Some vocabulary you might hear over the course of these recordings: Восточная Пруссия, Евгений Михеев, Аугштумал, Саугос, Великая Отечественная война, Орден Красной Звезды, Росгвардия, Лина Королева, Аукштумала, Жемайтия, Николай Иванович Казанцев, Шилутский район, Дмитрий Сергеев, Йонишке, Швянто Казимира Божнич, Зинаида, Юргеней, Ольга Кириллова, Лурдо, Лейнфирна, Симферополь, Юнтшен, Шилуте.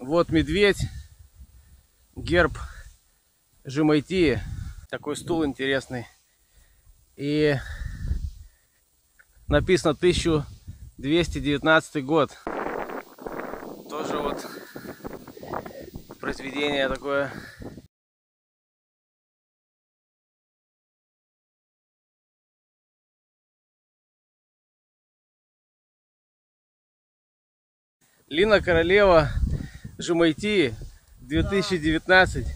Вот медведь, герб Жемайтии. Такой стул интересный. И написано 1219 год. Тоже вот произведение такое. Лина Королева, Жемайтии, 2019.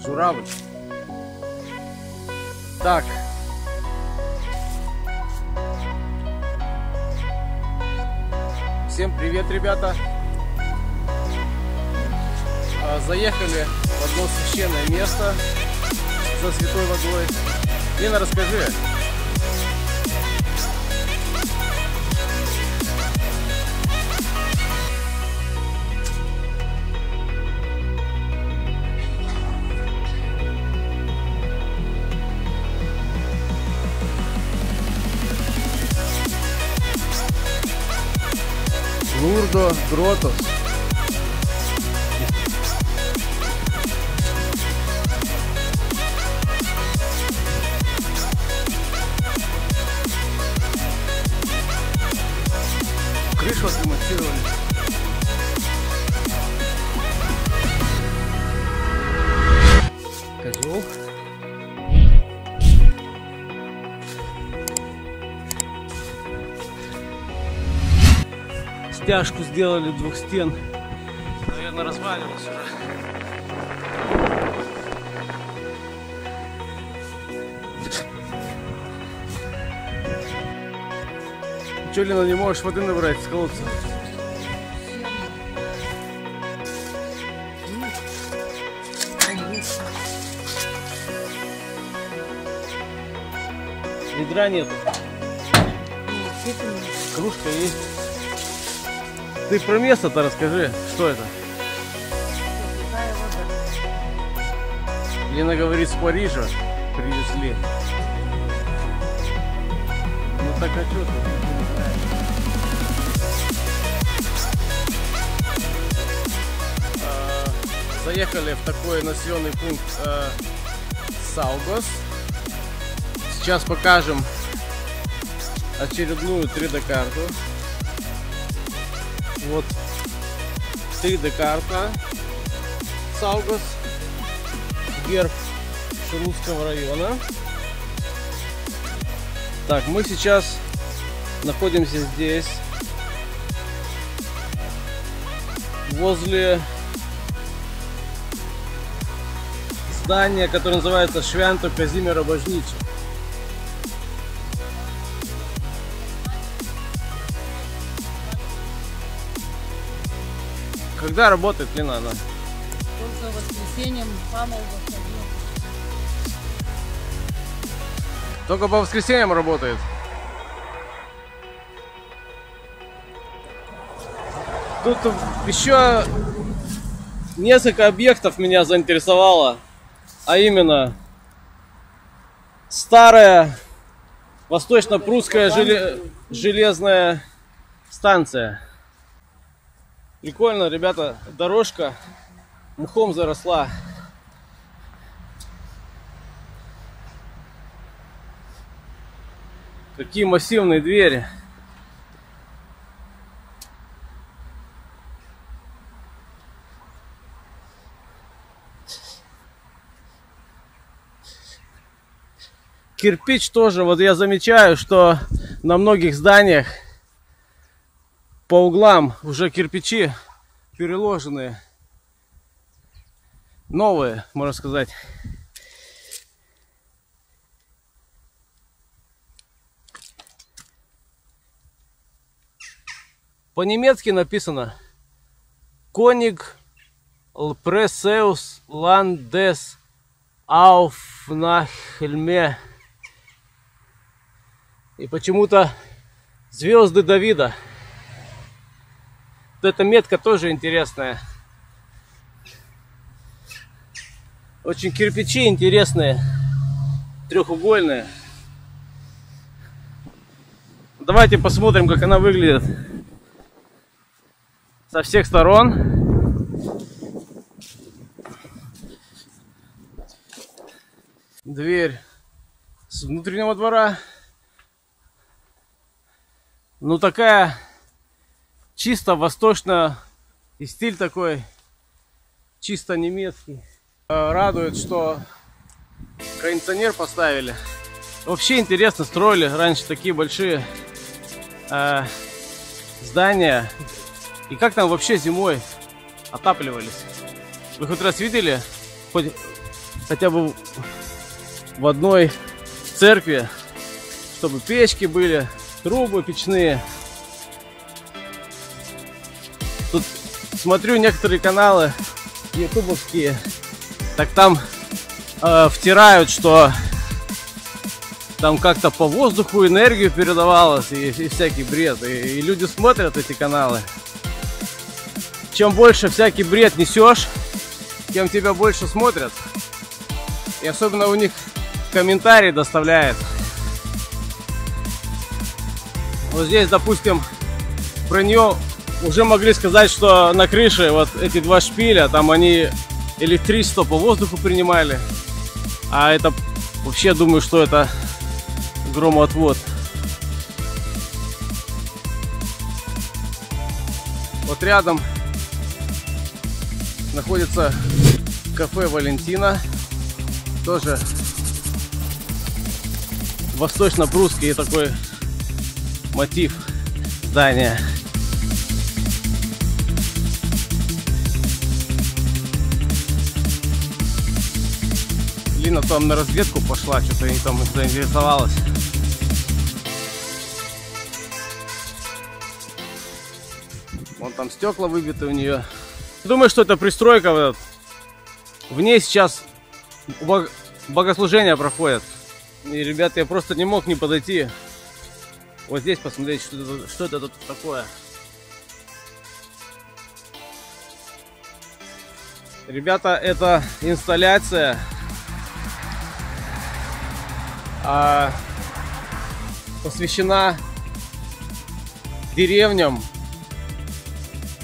Журавль. Так. Всем привет, ребята. Заехали в одно священное место за святой водой. Лина, расскажи. Лурдо, Гротос. Крышу отремонтировали. Козел. Стяжку сделали двух стен. Наверное, развалилось уже. Че, Лина, не можешь воды набрать с колодца? Ведра нету. Кружка есть. Ты про место-то расскажи, что это? Лина говорит, с Парижа привезли. Ну так а что ты? Заехали в такой населенный пункт Саугос. Сейчас покажем очередную 3D-карту. Вот 3D-карта Саугос, герб Шилутского района. Так, мы сейчас находимся здесь, возле здания, которое называется Швянто Казимира Божнича. Когда работает Лина? Только воскресеньем, мама выходила. Только по воскресеньям работает. Тут еще несколько объектов меня заинтересовало, а именно старая восточно-прусская железная станция. Прикольно, ребята, дорожка мхом заросла. Какие массивные двери. Кирпич тоже, вот я замечаю, что на многих зданиях по углам уже кирпичи переложенные, новые, можно сказать. По-немецки написано Konig Preußes Landes Auf nach Helme. И почему-то звезды Давида. Вот эта метка тоже интересная. Очень кирпичи интересные, трехугольные. Давайте посмотрим, как она выглядит со всех сторон. Дверь с внутреннего двора. Ну такая чисто восточная, и стиль такой чисто немецкий. Радует, что кондиционер поставили. Вообще интересно, строили раньше такие большие здания. И как там вообще зимой отапливались? Вы хоть раз видели? Хотя бы в одной церкви, чтобы печки были, трубы печные. Тут смотрю некоторые каналы ютубовские, так там втирают, что там как-то по воздуху энергию передавалась и всякий бред. И люди смотрят эти каналы. Чем больше всякий бред несешь, тем тебя больше смотрят. И особенно у них комментарии доставляет. Вот здесь, допустим, про нее уже могли сказать, что на крыше вот эти два шпиля, там они электричество по воздуху принимали. А это вообще, думаю, что это громоотвод. Вот рядом находится кафе Валентина. Тоже восточно-прусский такой мотив здания. Лина там на разведку пошла, что-то ей там заинтересовалась. Вон там стекла выбиты у нее. Думаю, что это пристройка вот. В ней сейчас богослужения проходят. И, ребята, я просто не мог не подойти. Вот здесь посмотреть, что это тут такое. Ребята, это инсталляция посвящена деревням,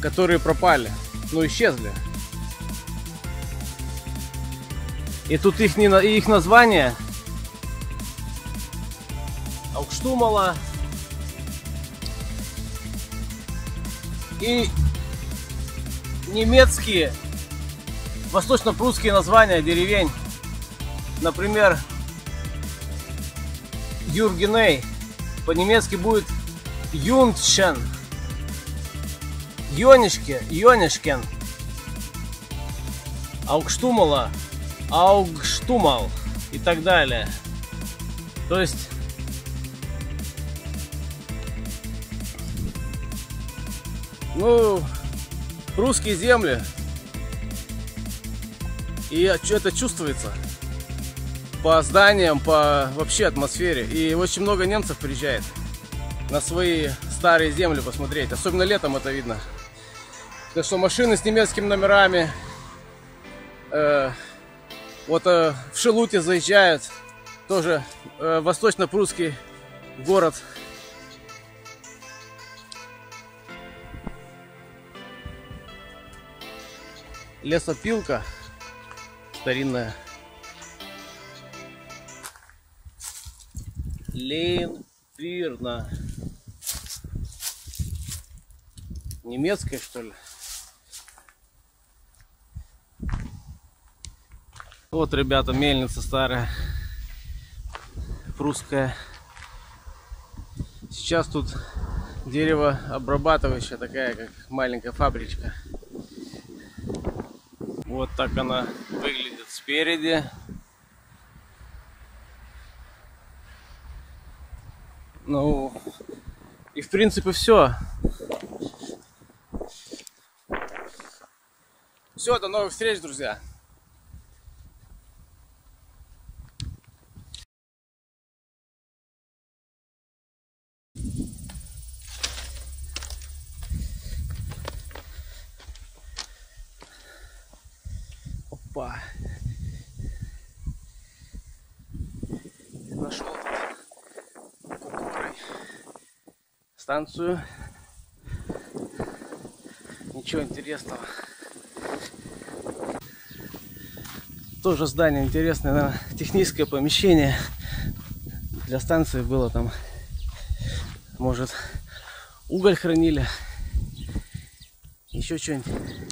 которые пропали, ну, исчезли. И тут их название Аукштумала и немецкие, восточно-прусские названия деревень. Например, Юргеней по-немецки будет Юнтшен, Йонишке, Йонишкен, Аукштумала, Аугштумал и так далее. То есть ну русские земли, и это чувствуется по зданиям, по вообще атмосфере. И очень много немцев приезжает на свои старые земли посмотреть, особенно летом это видно, потому что машины с немецкими номерами. Вот в Шилуте заезжают, тоже восточно-прусский город. Лесопилка старинная. Лейнфирна. Немецкая, что ли? Вот, ребята, мельница старая, прусская. Сейчас тут дерево обрабатывающая такая, как маленькая фабричка. Вот так она выглядит спереди. Ну, и в принципе все. Все, до новых встреч, друзья! опа. Нашел станцию. Ничего интересного. Тоже здание интересное, наверное, техническое помещение. Для станции было там, может, уголь хранили. Еще что-нибудь.